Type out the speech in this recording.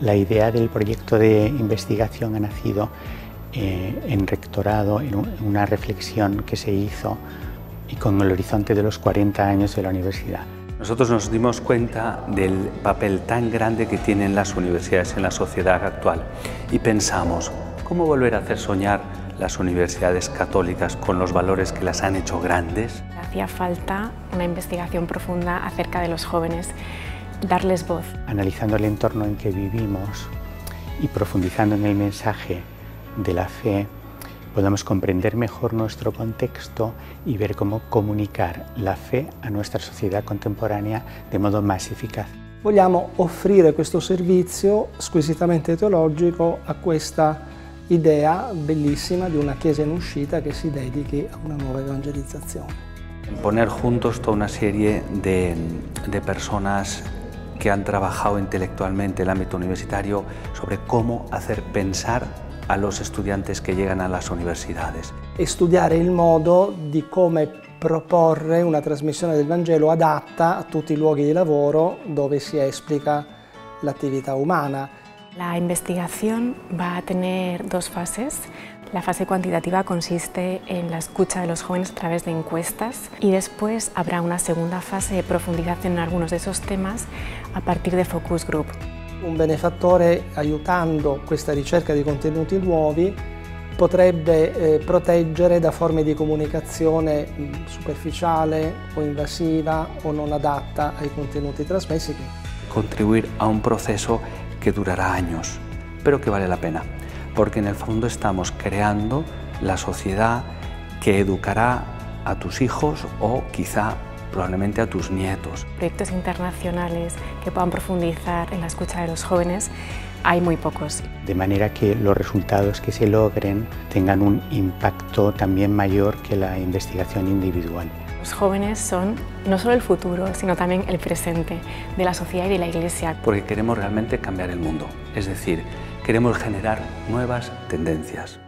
La idea del proyecto de investigación ha nacido en Rectorado, en una reflexión que se hizo y con el horizonte de los 40 años de la universidad. Nosotros nos dimos cuenta del papel tan grande que tienen las universidades en la sociedad actual y pensamos, ¿cómo volver a hacer soñar las universidades católicas con los valores que las han hecho grandes? Hacía falta una investigación profunda acerca de los jóvenes, darles voz. Analizando el entorno en que vivimos y profundizando en el mensaje de la fe, podamos comprender mejor nuestro contexto y ver cómo comunicar la fe a nuestra sociedad contemporanea de modo más eficaz. Vogliamo offrire questo servizio squisitamente teologico a questa idea bellissima di una Chiesa in uscita che si dedichi a una nuova evangelizzazione. Poner juntos toda una serie de personas que han trabajado intelectualmente en el ámbito universitario sobre cómo hacer pensar a los estudiantes que llegan a las universidades. Estudiar el modo de cómo proponer una transmisión del Evangelio adapta a todos los lugares de trabajo donde se explica la actividad humana. La investigación va a tener dos fases. La fase cuantitativa consiste en la escucha de los jóvenes a través de encuestas y después habrá una segunda fase de profundización en algunos de esos temas a partir de focus group. Un benefattore, aiutando questa ricerca di contenuti nuovi, potrebbe proteggere da forme di comunicazione superficiale o invasiva o non adatta ai contenuti trasmessi. Contribuir a un proceso que durará años, pero que vale la pena, porque en el fondo estamos creando la sociedad que educará a tus hijos o quizá probablemente a tus nietos. Proyectos internacionales que puedan profundizar en la escucha de los jóvenes hay muy pocos. De manera que los resultados que se logren tengan un impacto también mayor que la investigación individual. Los jóvenes son no solo el futuro, sino también el presente de la sociedad y de la Iglesia. Porque queremos realmente cambiar el mundo, es decir, queremos generar nuevas tendencias.